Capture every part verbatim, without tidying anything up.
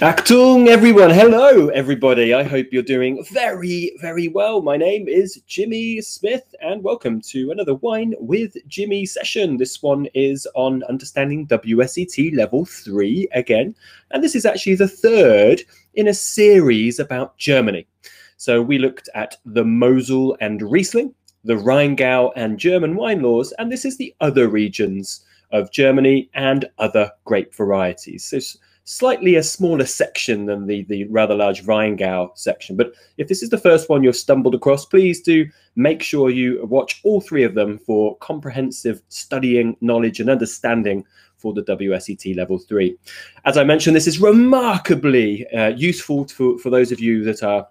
Achtung, everyone. Hello, everybody. I hope you're doing very, very well. My name is Jimmy Smith, and welcome to another Wine with Jimmy session. This one is on understanding W S E T Level three again, and this is actually the third in a series about Germany. So we looked at the Mosel and Riesling, the Rheingau and German wine laws, and this is the other regions of Germany and other grape varieties. So slightly a smaller section than the, the rather large Rheingau section. But if this is the first one you've stumbled across, please do make sure you watch all three of them for comprehensive studying, knowledge and understanding for the W S E T Level three. As I mentioned, this is remarkably uh, useful to, for those of you that are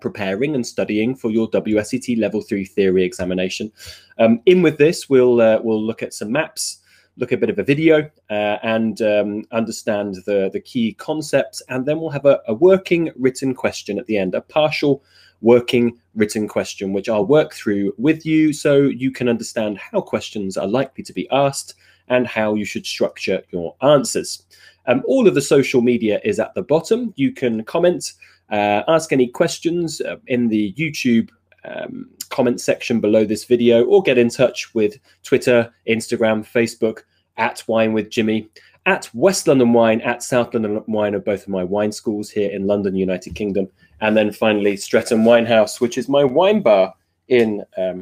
preparing and studying for your W S E T Level three theory examination. Um, in with this, we'll, uh, we'll look at some maps, look at a bit of a video uh, and um, understand the, the key concepts. And then we'll have a, a working written question at the end, a partial working written question, which I'll work through with you so you can understand how questions are likely to be asked and how you should structure your answers. Um, all of the social media is at the bottom. You can comment, uh, ask any questions uh, in the YouTube um, comment section below this video, or get in touch with Twitter, Instagram, Facebook, at Wine with Jimmy, at West London Wine, at South London Wine of both of my wine schools here in London, United Kingdom, and then finally Streatham Wine House, which is my wine bar in, um,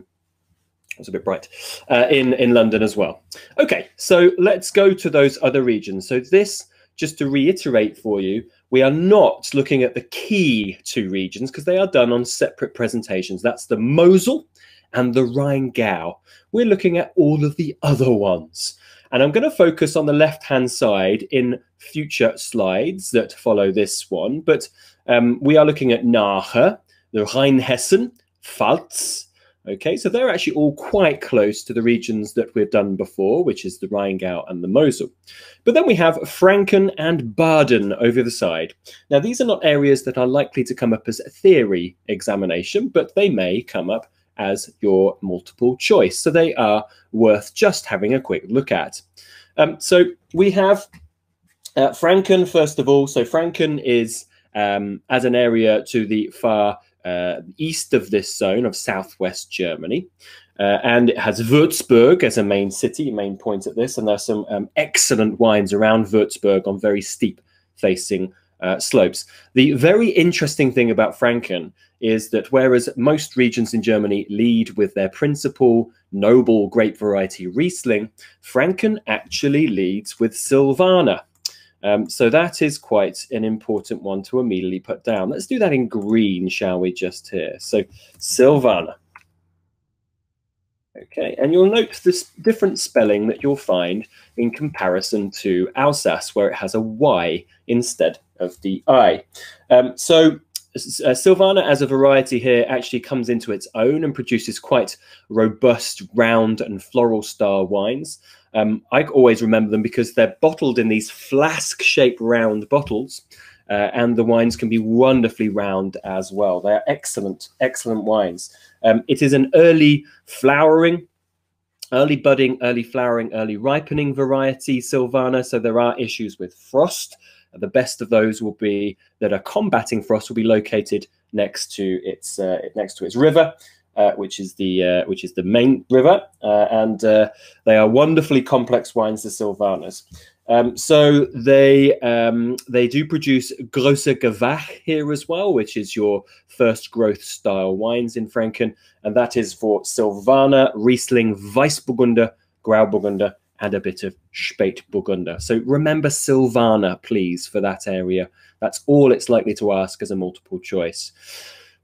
it was a bit bright, uh, in, in London as well. Okay, so let's go to those other regions. So this, just to reiterate for you, we are not looking at the key two regions because they are done on separate presentations. That's the Mosel and the Rheingau. We're looking at all of the other ones. And I'm going to focus on the left-hand side in future slides that follow this one. But um, we are looking at Nahe, the Rheinhessen, Pfalz. Okay, so they're actually all quite close to the regions that we've done before, which is the Rheingau and the Mosel. But then we have Franken and Baden over the side. Now, these are not areas that are likely to come up as a theory examination, but they may come up as your multiple choice. So they are worth just having a quick look at. Um, so we have uh, Franken, first of all. So Franken is, um, as an area, to the far Uh, east of this zone of southwest Germany, uh, and it has Würzburg as a main city, main point at this, and there's some um, excellent wines around Würzburg on very steep facing uh, slopes. The very interesting thing about Franken is that whereas most regions in Germany lead with their principal noble grape variety Riesling, Franken actually leads with Silvaner. Um, so that is quite an important one to immediately put down. Let's do that in green, shall we, just here. So Silvaner. Okay, and you'll note this different spelling that you'll find in comparison to Alsace, where it has a Y instead of the I. Um, so uh, Silvaner as a variety here actually comes into its own and produces quite robust, round and floral star wines. Um, I always remember them because they're bottled in these flask-shaped round bottles, uh, and the wines can be wonderfully round as well. They are excellent, excellent wines. Um, it is an early flowering, early budding, early flowering, early ripening variety, Silvaner, so there are issues with frost. The best of those will be that are combating frost will be located next to its, uh, next to its river. Uh, which is the uh, which is the main river, uh, and uh, they are wonderfully complex wines, the Silvaners. Um, so they um, they do produce Großer Gewächs here as well, which is your first growth style wines in Franken, and that is for Silvaner, Riesling, Weißburgunder, Grauburgunder, and a bit of Spätburgunder. So remember Silvaner, please, for that area. That's all it's likely to ask as a multiple choice.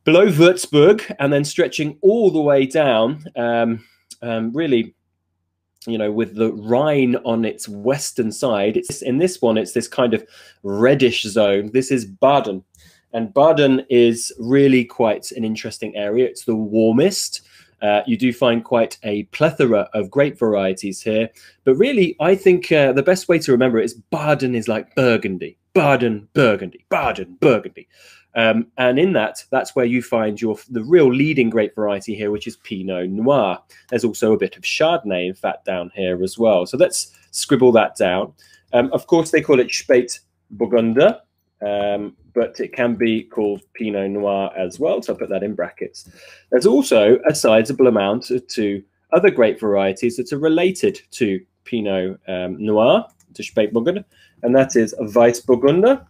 Below Würzburg, and then stretching all the way down, um, um, really, you know, with the Rhine on its western side, it's in this one, it's this kind of reddish zone. This is Baden, and Baden is really quite an interesting area. It's the warmest. Uh, you do find quite a plethora of grape varieties here, but really, I think uh, the best way to remember it is Baden is like Burgundy, Baden, Burgundy, Baden, Burgundy. Um, and in that, that's where you find your the real leading grape variety here, which is Pinot Noir. There's also a bit of Chardonnay, in fact, down here as well. So let's scribble that down. Um, of course, they call it Spätburgunder, Um, but it can be called Pinot Noir as well, so I put that in brackets. There's also a sizable amount to other grape varieties that are related to Pinot um, Noir, to Spätburgunder, and that is Weißburgunder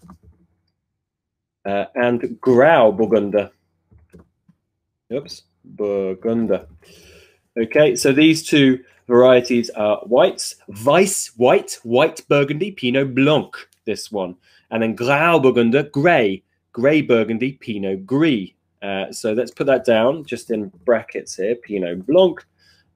uh, and Grauburgunder. Oops, Burgunder. Okay, so these two varieties are whites. Weiss, white, white Burgundy, Pinot Blanc, this one. And then Grauburgunder, grey, grey Burgundy, Pinot Gris. Uh, so let's put that down just in brackets here, Pinot Blanc.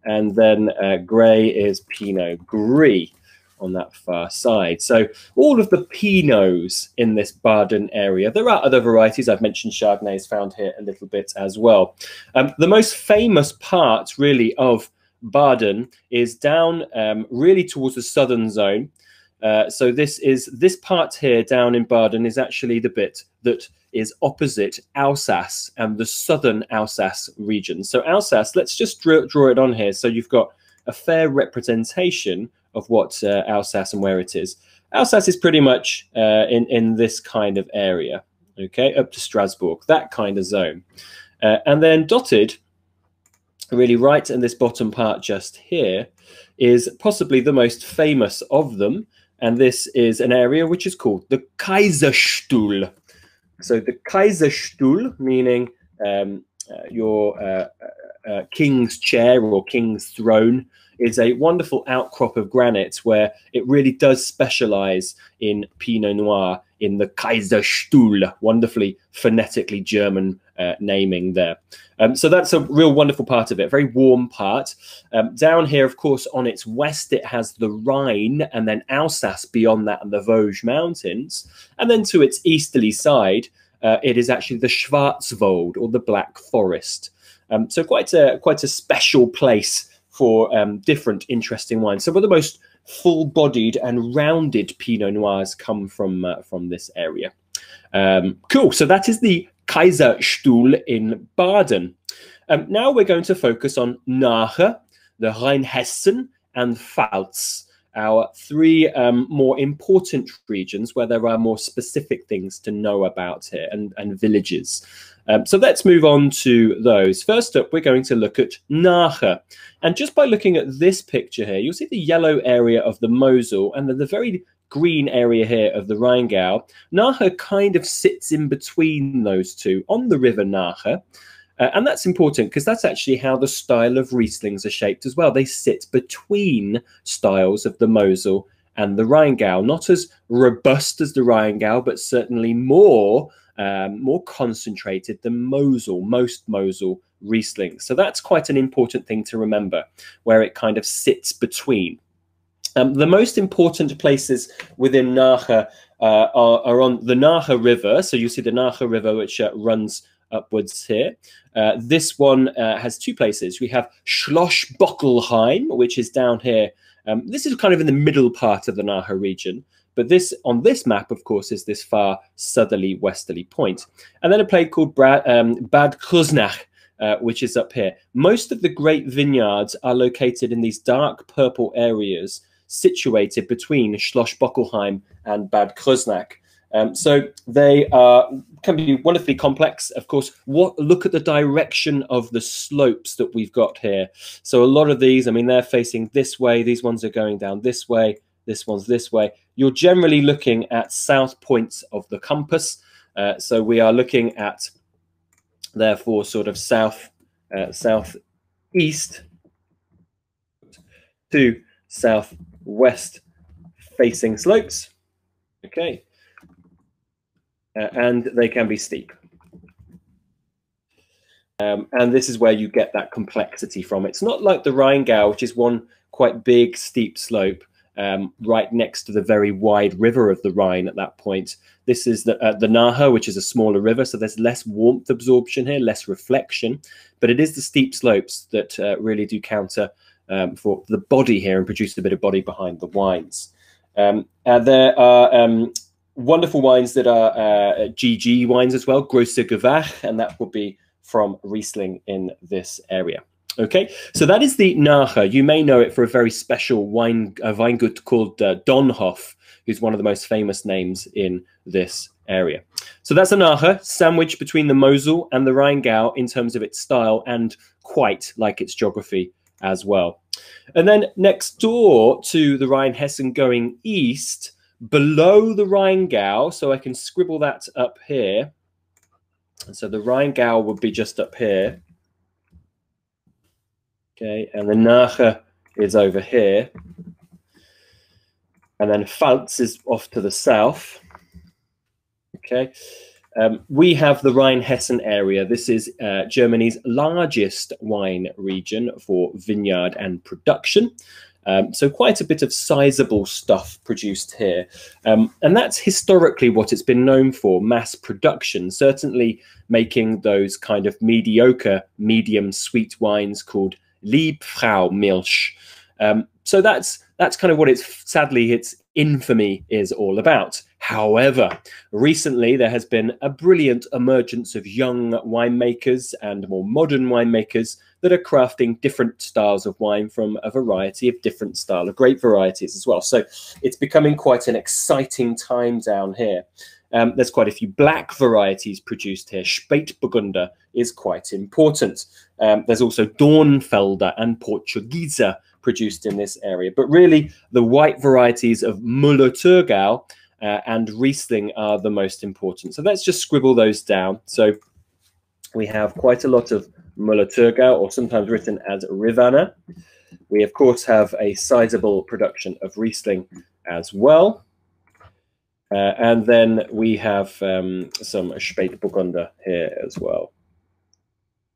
And then uh, grey is Pinot Gris on that far side. So all of the Pinots in this Baden area. There are other varieties. I've mentioned Chardonnay is found here a little bit as well. Um, the most famous part, really, of Baden is down um, really towards the southern zone. Uh, so this is this part here down in Baden is actually the bit that is opposite Alsace and the southern Alsace region. So Alsace, let's just draw, draw it on here. So you've got a fair representation of what uh, Alsace and where it is. Alsace is pretty much uh, in, in this kind of area, okay, up to Strasbourg, that kind of zone. Uh, and then dotted, really right in this bottom part just here, is possibly the most famous of them. And this is an area which is called the Kaiserstuhl. So the Kaiserstuhl, meaning um, uh, your uh, uh, king's chair or king's throne, is a wonderful outcrop of granite where it really does specialize in Pinot Noir in the Kaiserstuhl, wonderfully phonetically German uh, naming there. Um, so that's a real wonderful part of it, very warm part. Um, down here, of course, on its west, it has the Rhine and then Alsace beyond that and the Vosges Mountains. And then to its easterly side, uh, it is actually the Schwarzwald or the Black Forest. Um, so quite a, quite a special place for um, different interesting wines. Some of the most full-bodied and rounded Pinot Noirs come from uh, from this area. Um, cool, so that is the Kaiserstuhl in Baden. Um, now we're going to focus on Nahe, the Rheinhessen, and Pfalz, our three um, more important regions where there are more specific things to know about here, and, and villages. Um, so let's move on to those. First up, we're going to look at Nahe. And just by looking at this picture here, you'll see the yellow area of the Mosel and then the very green area here of the Rheingau. Nahe kind of sits in between those two on the river Nahe. Uh, and that's important because that's actually how the style of Rieslings are shaped as well. They sit between styles of the Mosel and the Rheingau, not as robust as the Rheingau, but certainly more, um, more concentrated than Mosel, most Mosel Rieslings. So that's quite an important thing to remember, where it kind of sits between. Um, the most important places within Nahe uh, are, are on the Nahe River. So you see the Nahe River, which uh, runs upwards here. Uh, this one uh, has two places. We have Schloss Bockelheim, which is down here. Um, this is kind of in the middle part of the Nahe region, but this on this map, of course, is this far southerly westerly point. And then a place called Bra um, Bad Kreuznach, uh, which is up here. Most of the great vineyards are located in these dark purple areas situated between Schloss Bockelheim and Bad Kreuznach. Um, so they are, can be wonderfully complex. Of course, what, look at the direction of the slopes that we've got here. So a lot of these, I mean, they're facing this way. These ones are going down this way. This one's this way. You're generally looking at south points of the compass. Uh, so we are looking at, therefore, sort of south, uh, southeast to southwest facing slopes. Okay. Uh, and they can be steep. Um, and this is where you get that complexity from. It's not like the Rheingau, which is one quite big steep slope um, right next to the very wide river of the Rhine at that point. This is the, uh, the Nahe, which is a smaller river, so there's less warmth absorption here, less reflection. But it is the steep slopes that uh, really do counter um, for the body here and produce a bit of body behind the wines. Um, and there are... Um, Wonderful wines that are uh, G G wines as well, Großer Gewächs, and that will be from Riesling in this area. Okay, so that is the Nahe. You may know it for a very special wine, a Weingut called uh, Donhof, who's one of the most famous names in this area. So that's a Nahe, sandwiched between the Mosel and the Rheingau in terms of its style and quite like its geography as well. And then next door to the Rheinhessen going east, below the Rheingau, so I can scribble that up here. And so the Rheingau would be just up here. Okay, and the Nahe is over here. And then Pfalz is off to the south. Okay, um, we have the Rheinhessen area. This is uh, Germany's largest wine region for vineyard and production. Um, so quite a bit of sizable stuff produced here. Um, and that's historically what it's been known for, mass production, certainly making those kind of mediocre, medium sweet wines called Liebfraumilch. Um, so that's that's kind of what it's sadly its infamy is all about. However, recently there has been a brilliant emergence of young winemakers and more modern winemakers that are crafting different styles of wine from a variety of different style of grape varieties as well. So it's becoming quite an exciting time down here. Um, there's quite a few black varieties produced here. Spätburgunder is quite important. Um, there's also Dornfelder and Portugieser produced in this area. But really, the white varieties of Müller-Thurgau uh, and Riesling are the most important. So let's just scribble those down. So we have quite a lot of Müller-Thurgau, or sometimes written as Riesling. We, of course, have a sizable production of Riesling as well. Uh, and then we have um, some Spätburgunder here as well,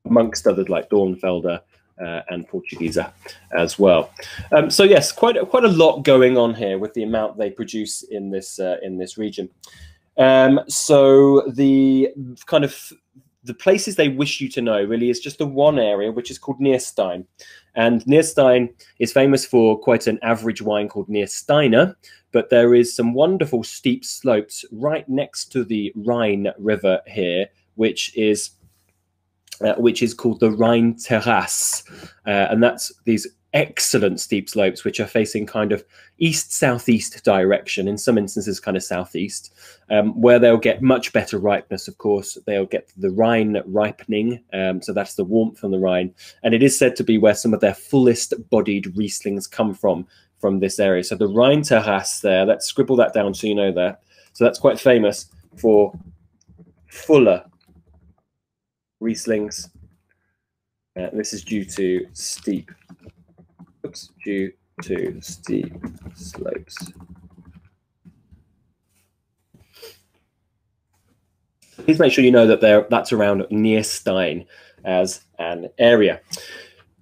amongst others like Dornfelder uh, and Portugieser as well. Um, so yes, quite a, quite a lot going on here with the amount they produce in this uh, in this region. Um, so the kind of the places they wish you to know really is just the one area, which is called Nierstein. And Nierstein is famous for quite an average wine called Niersteiner, but there is some wonderful steep slopes right next to the Rhine River here, which is uh, which is called the Rhine-Terrasse. Uh, and that's these excellent steep slopes, which are facing kind of east-southeast direction, in some instances kind of southeast, um, where they'll get much better ripeness, of course. They'll get the Rhine ripening, um, so that's the warmth from the Rhine. And it is said to be where some of their fullest-bodied Rieslings come from, from this area. So the Rhine-Terrasse there, let's scribble that down so you know that. So that's quite famous for fuller Rieslings. Uh, this is due to steep Oops, due to steep slopes. Please make sure you know that there that's around Nierstein as an area.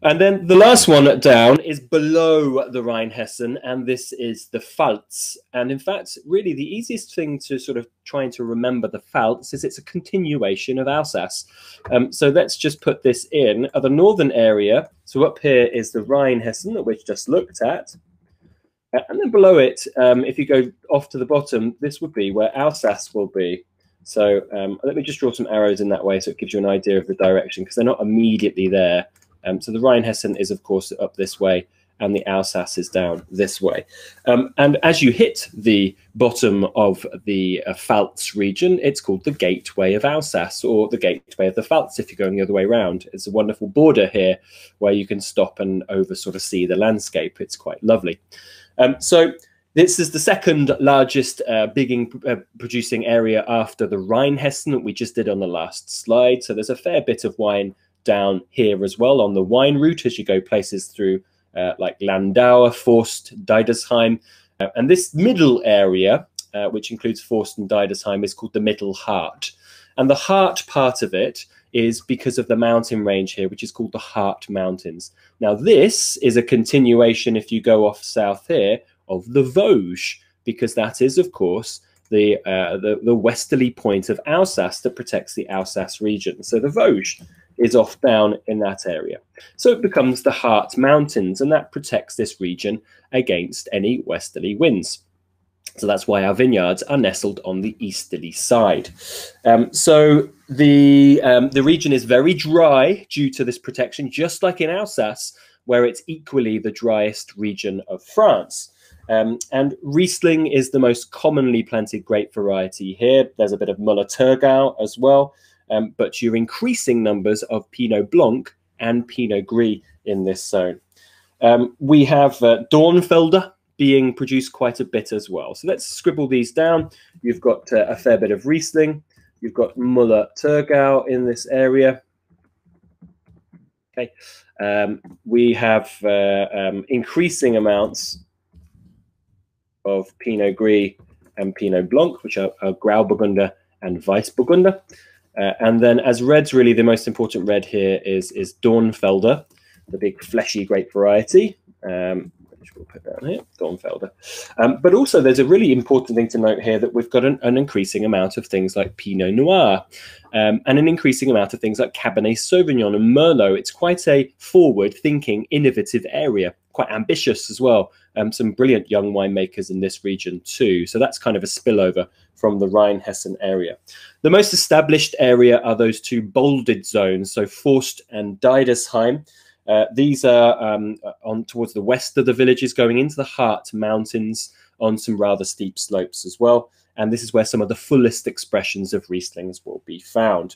And then the last one down is below the Rheinhessen, and this is the Pfalz. And in fact, really the easiest thing to sort of trying to remember the Pfalz is it's a continuation of Alsace. Um, so let's just put this in. Uh, the northern area, so up here is the Rheinhessen that we've just looked at. Uh, and then below it, um, if you go off to the bottom, this would be where Alsace will be. So um, let me just draw some arrows in that way so it gives you an idea of the direction, because they're not immediately there. Um, so the Rheinhessen is, of course, up this way, and the Alsace is down this way. Um, and as you hit the bottom of the uh, Pfalz region, it's called the Gateway of Alsace, or the Gateway of the Pfalz if you're going the other way around. It's a wonderful border here where you can stop and over sort of see the landscape. It's quite lovely. Um, so this is the second largest uh, bigging uh, producing area after the Rheinhessen that we just did on the last slide. So there's a fair bit of wine down here as well on the wine route as you go places through uh, like Landau, Forst, Deidesheim. Uh, and this middle area, uh, which includes Forst and Deidesheim, is called the Middle Haardt. And the Haardt part of it is because of the mountain range here, which is called the Haardt Mountains. Now this is a continuation, if you go off south here, of the Vosges, because that is, of course, the, uh, the, the westerly point of Alsace that protects the Alsace region. So the Vosges is off down in that area. So it becomes the Haardt Mountains, and that protects this region against any westerly winds. So that's why our vineyards are nestled on the easterly side. Um, so the, um, the region is very dry due to this protection, just like in Alsace, where it's equally the driest region of France. Um, and Riesling is the most commonly planted grape variety here. There's a bit of Müller-Thurgau as well, um, but you're increasing numbers of Pinot Blanc and Pinot Gris in this zone. Um, we have uh, Dornfelder being produced quite a bit as well. So let's scribble these down. You've got uh, a fair bit of Riesling. You've got Müller-Thurgau in this area. Okay, um, we have uh, um, increasing amounts of Pinot Gris and Pinot Blanc, which are, are Grauburgunder and Weißburgunder. Uh, and then as reds, really the most important red here is, is Dornfelder, the big fleshy grape variety, um, which we'll put down here, Dornfelder. Um, but also there's a really important thing to note here that we've got an, an increasing amount of things like Pinot Noir um, and an increasing amount of things like Cabernet Sauvignon and Merlot. It's quite a forward-thinking, innovative area, quite ambitious as well. Um, some brilliant young winemakers in this region too. So that's kind of a spillover from the Rhine-Hessen area. The most established area are those two bolded zones, so Forst and Deidesheim. Uh, these are um, on towards the west of the villages, going into the Haardt Mountains on some rather steep slopes as well. And this is where some of the fullest expressions of Rieslings will be found.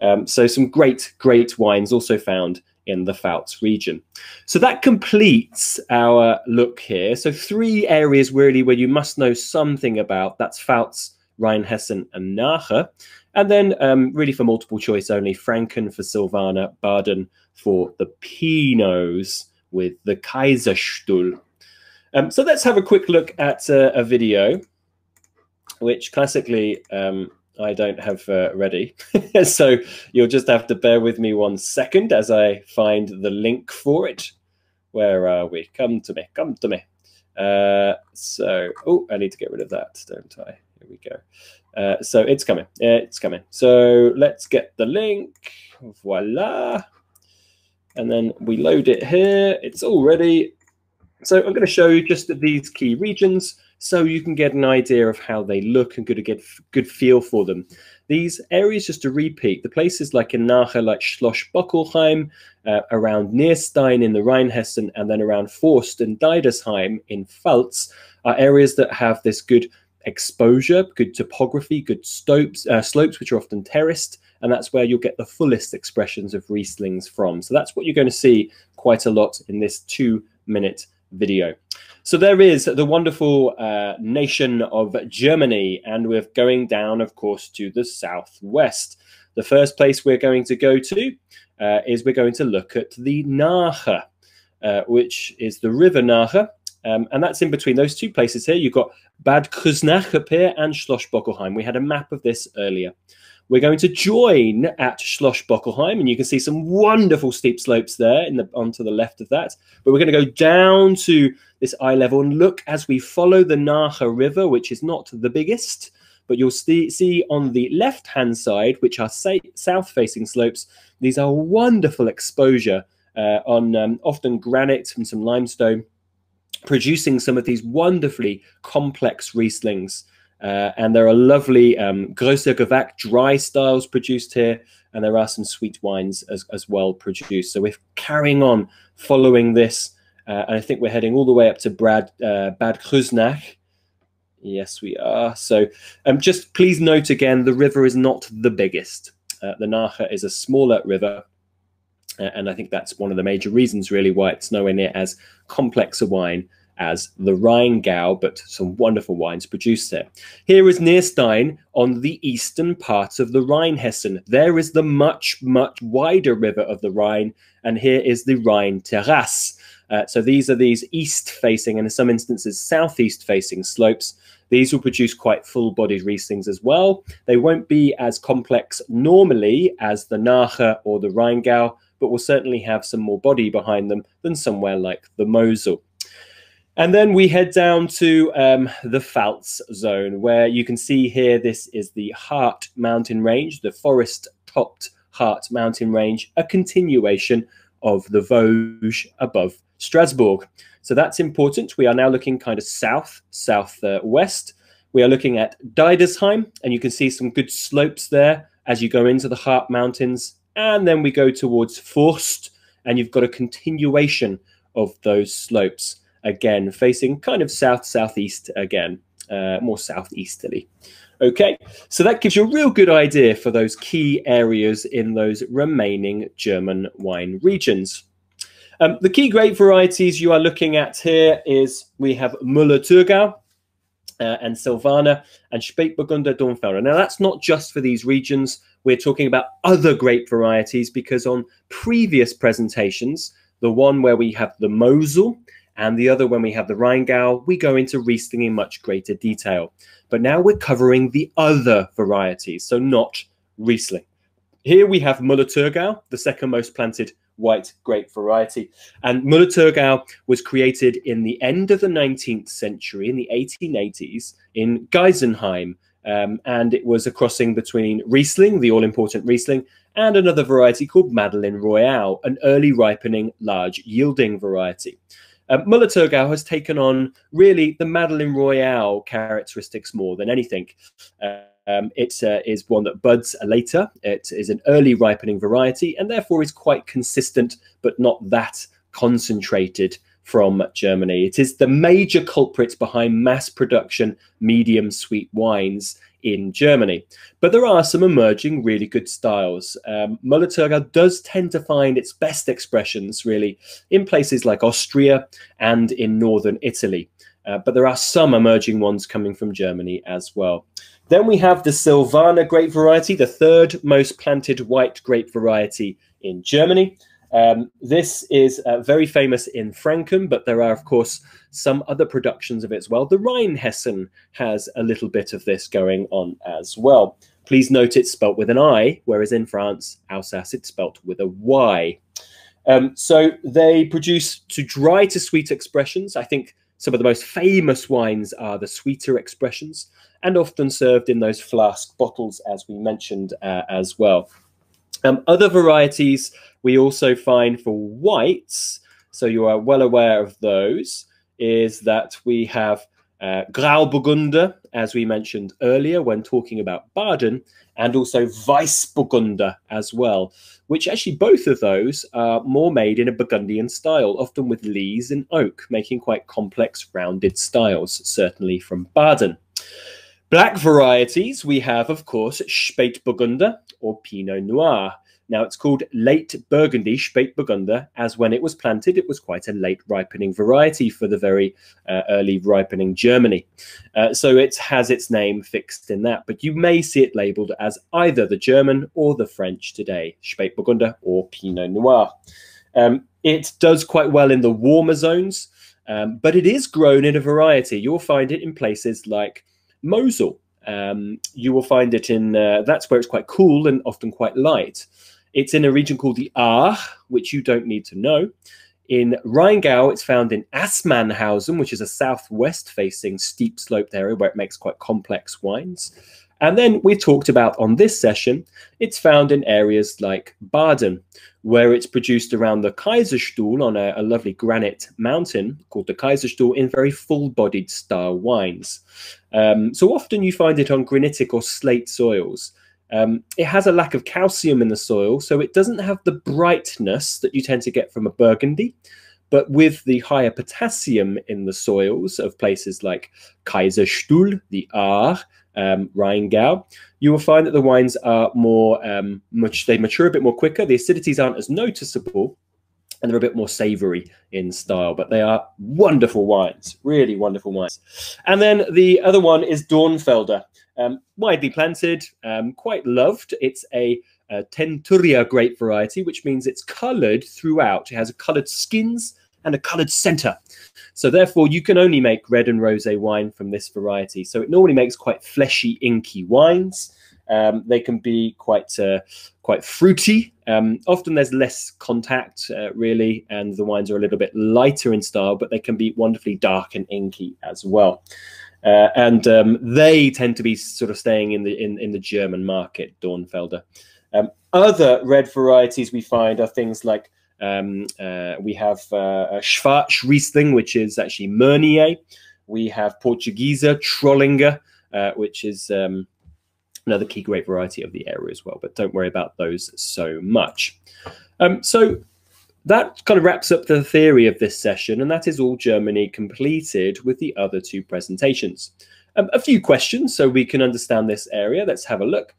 Um, so some great, great wines also found in the Pfalz region. So that completes our look here. So three areas really where you must know something about. That's Pfalz, Rheinhessen and Nahe. And then um, really for multiple choice only, Franken for Silvaner, Baden for the Pinots with the Kaiserstuhl. Um, so let's have a quick look at uh, a video, which classically um, I don't have uh, ready. So you'll just have to bear with me one second as I find the link for it. Where are we? Come to me, come to me. Uh, so, oh, I need to get rid of that, don't I? Here we go. Uh, so it's coming, it's coming. So let's get the link, voila. And then we load it here, it's all ready. So I'm gonna show you just these key regions so you can get an idea of how they look and get a good feel for them. These areas, just to repeat, the places like in Nahe, like Schloss Bockelheim, uh, around Nierstein in the Rheinhessen, and then around Forst and Deidesheim in Pfalz are areas that have this good exposure, good topography, good slopes, uh, slopes which are often terraced, and that's where you'll get the fullest expressions of Rieslings from. So that's what you're going to see quite a lot in this two-minute video. So there is the wonderful uh, nation of Germany, and we're going down, of course, to the southwest. The first place we're going to go to uh, is we're going to look at the Nahe, uh, which is the river Nahe. Um, and that's in between those two places here. You've got Bad Kreuznach up here and Schloss Bockelheim. We had a map of this earlier. We're going to join at Schloss Bockelheim, and you can see some wonderful steep slopes there in the, on to the left of that. But we're going to go down to this eye level and look as we follow the Nahe River, which is not the biggest, but you'll see, see on the left-hand side, which are south-facing slopes, these are wonderful exposure uh, on um, often granite and some limestone, producing some of these wonderfully complex Rieslings. Uh, and there are lovely um, Großer Gewächs dry styles produced here, and there are some sweet wines as, as well produced. So we're carrying on following this, uh, and I think we're heading all the way up to Brad, uh, Bad Kreuznach. Yes, we are. So um, just please note again, the river is not the biggest. Uh, the Nahe is a smaller river, and I think that's one of the major reasons really why it's nowhere near as complex a wine as the Rheingau, but some wonderful wines produced there. Here is Nierstein on the eastern part of the Rheinhessen. There is the much, much wider river of the Rhine, and here is the Rhine-Terrasse. Uh, so these are these east-facing, and in some instances southeast-facing slopes. These will produce quite full-bodied Rieslings as well. They won't be as complex normally as the Nahe or the Rheingau, but will certainly have some more body behind them than somewhere like the Mosel. And then we head down to um, the Pfalz zone, where you can see here, this is the Haardt mountain range, the forest-topped Haardt mountain range, a continuation of the Vosges above Strasbourg. So that's important. We are now looking kind of south, southwest. Uh, we are looking at Deidesheim, and you can see some good slopes there as you go into the Haardt Mountains. And then we go towards Forst, and you've got a continuation of those slopes, again, facing kind of south-southeast again, uh, more southeasterly. Okay, so that gives you a real good idea for those key areas in those remaining German wine regions. Um, the key grape varieties you are looking at here is we have Müller-Thurgau uh, and Silvaner and Spätburgunder, Dornfelder. Now, that's not just for these regions. We're talking about other grape varieties because on previous presentations, the one where we have the Mosel and the other when we have the Rheingau, we go into Riesling in much greater detail. But now we're covering the other varieties, so not Riesling. Here we have Müller-Thurgau, the second most planted white grape variety. And Müller-Thurgau was created in the end of the nineteenth century, in the eighteen eighties, in Geisenheim. Um, and it was a crossing between Riesling, the all-important Riesling, and another variety called Madeleine Royale, an early ripening, large yielding variety. Uh, Müller-Thurgau has taken on really the Madeleine Royale characteristics more than anything. Uh, um, it uh, is one that buds later. It is an early ripening variety and therefore is quite consistent, but not that concentrated from Germany. It is the major culprit behind mass production medium sweet wines in Germany. But there are some emerging really good styles. Um, Müller-Thurgau does tend to find its best expressions really in places like Austria and in northern Italy. Uh, but there are some emerging ones coming from Germany as well. Then we have the Silvaner grape variety, the third most planted white grape variety in Germany. Um, this is uh, very famous in Franken, but there are, of course, some other productions of it as well. The Rheinhessen has a little bit of this going on as well. Please note it's spelt with an I, whereas in France, Alsace, it's spelt with a Y. Um, so they produce to dry to sweet expressions. I think some of the most famous wines are the sweeter expressions and often served in those flask bottles, as we mentioned uh, as well. Um, other varieties we also find for whites, so you are well aware of those, is that we have uh, Grauburgunder, as we mentioned earlier when talking about Baden, and also Weißburgunder as well, which actually both of those are more made in a Burgundian style, often with lees and oak, making quite complex rounded styles, certainly from Baden. Black varieties, we have, of course, Spätburgunder or Pinot Noir. Now, it's called late Burgundy, Spätburgunder, as when it was planted, it was quite a late ripening variety for the very uh, early ripening Germany. Uh, so it has its name fixed in that, but you may see it labelled as either the German or the French today, Spätburgunder or Pinot Noir. Um, it does quite well in the warmer zones, um, but it is grown in a variety. You'll find it in places like Mosel. Um, you will find it in, uh, that's where it's quite cool and often quite light. It's in a region called the Ahr, which you don't need to know. In Rheingau, it's found in Assmannhausen, which is a southwest-facing steep sloped area where it makes quite complex wines. And then we talked about on this session, it's found in areas like Baden, where it's produced around the Kaiserstuhl on a, a lovely granite mountain called the Kaiserstuhl in very full-bodied style wines. Um, so often you find it on granitic or slate soils. Um, it has a lack of calcium in the soil, so it doesn't have the brightness that you tend to get from a Burgundy. But with the higher potassium in the soils of places like Kaiserstuhl, the Ahr, um, Rheingau, you will find that the wines are more, um, much, they mature a bit more quicker. The acidities aren't as noticeable and they're a bit more savory in style, but they are wonderful wines, really wonderful wines. And then the other one is Dornfelder, um, widely planted, um, quite loved. It's a uh, Tenturia grape variety, which means it's colored throughout. It has a colored skins and a coloured centre. So therefore, you can only make red and rosé wine from this variety. So it normally makes quite fleshy, inky wines. Um, they can be quite uh, quite fruity. Um, often there's less contact, uh, really, and the wines are a little bit lighter in style, but they can be wonderfully dark and inky as well. Uh, and um, they tend to be sort of staying in the, in, in the German market, Dornfelder. Um, other red varieties we find are things like Um, uh, we have uh, Schwarz Riesling, which is actually Meunier. We have Portuguesa, Trollinger, uh, which is um, another key grape variety of the area as well. But don't worry about those so much. Um, so that kind of wraps up the theory of this session, and that is all Germany completed with the other two presentations. Um, a few questions so we can understand this area. Let's have a look.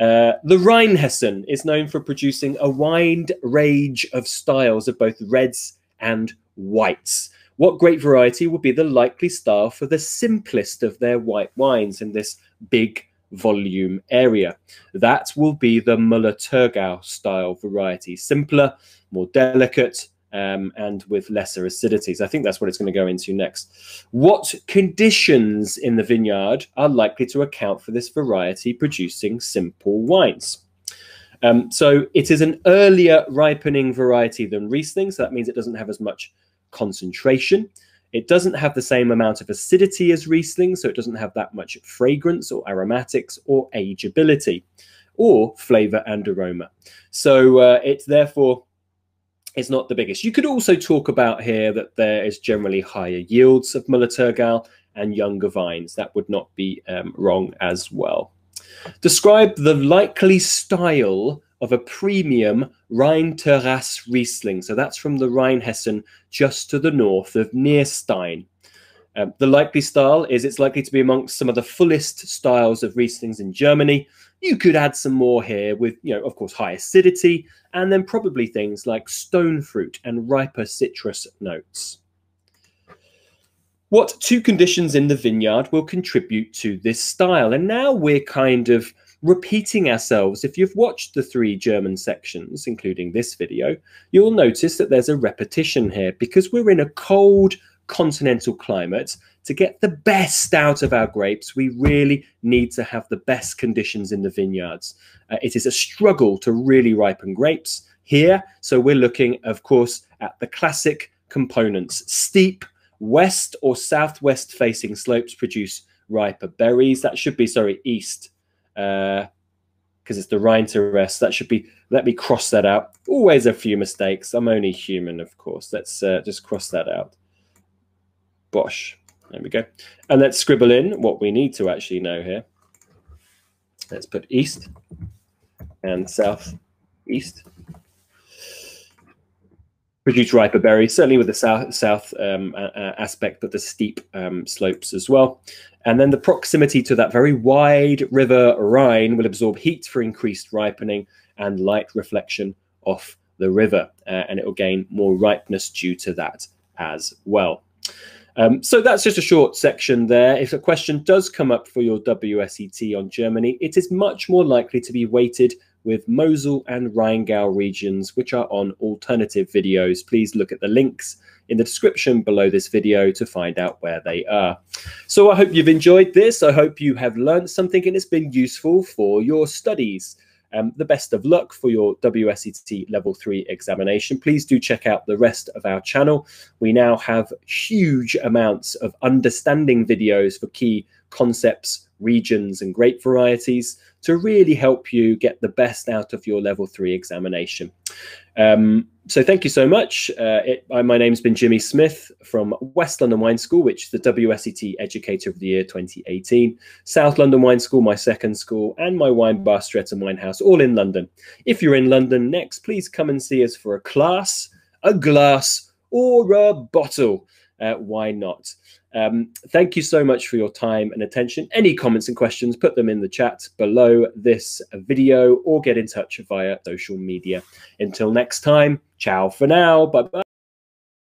Uh, the Rheinhessen is known for producing a wide range of styles of both reds and whites. What grape variety would be the likely style for the simplest of their white wines in this big volume area? That will be the Müller-Thurgau style variety. Simpler, more delicate, um, and with lesser acidities. I think that's what it's going to go into next. What conditions in the vineyard are likely to account for this variety producing simple wines? Um, so it is an earlier ripening variety than Riesling, so that means it doesn't have as much concentration. It doesn't have the same amount of acidity as Riesling, so it doesn't have that much fragrance or aromatics or ageability or flavor and aroma. So uh, it's therefore it's not the biggest. You could also talk about here that there is generally higher yields of Müller-Thurgau and younger vines. That would not be um, wrong as well. Describe the likely style of a premium Rhine-Terrasse Riesling. So that's from the Rheinhessen, just to the north of Nierstein. Um, the likely style is it's likely to be amongst some of the fullest styles of Rieslings in Germany. You could add some more here with, you know, of course, high acidity, and then probably things like stone fruit and riper citrus notes. What two conditions in the vineyard will contribute to this style? And now we're kind of repeating ourselves. If you've watched the three German sections, including this video, you'll notice that there's a repetition here because we're in a cold continental climate. To get the best out of our grapes, we really need to have the best conditions in the vineyards. Uh, it is a struggle to really ripen grapes here. So we're looking, of course, at the classic components. Steep west or southwest facing slopes produce riper berries. That should be, sorry, east, because uh, it's the Rhine-Terrasse. That should be, let me cross that out. Always a few mistakes. I'm only human, of course. Let's uh, just cross that out. Bosh. There we go. And let's scribble in what we need to actually know here. Let's put east and south east. Produce riper berries, certainly with the south, south um, uh, aspect, but the steep um, slopes as well. And then the proximity to that very wide river Rhine will absorb heat for increased ripening and light reflection off the river. Uh, and it will gain more ripeness due to that as well. Um, so that's just a short section there. If a question does come up for your W S E T on Germany, it is much more likely to be weighted with Mosel and Rheingau regions, which are on alternative videos. Please look at the links in the description below this video to find out where they are. So I hope you've enjoyed this. I hope you have learned something and it's been useful for your studies. Um, the best of luck for your W S E T Level three examination. Please do check out the rest of our channel. We now have huge amounts of understanding videos for key concepts, regions, and grape varieties to really help you get the best out of your Level three examination. Um, so thank you so much. Uh, it, I, my name's been Jimmy Smith from West London Wine School, which is the W S E T Educator of the Year twenty eighteen, South London Wine School, my second school, and my wine bar, Streatham Wine House, all in London. If you're in London next, please come and see us for a class, a glass, or a bottle. Uh, why not? Um, thank you so much for your time and attention. Any comments and questions, put them in the chat below this video or get in touch via social media. Until next time, ciao for now. Bye-bye.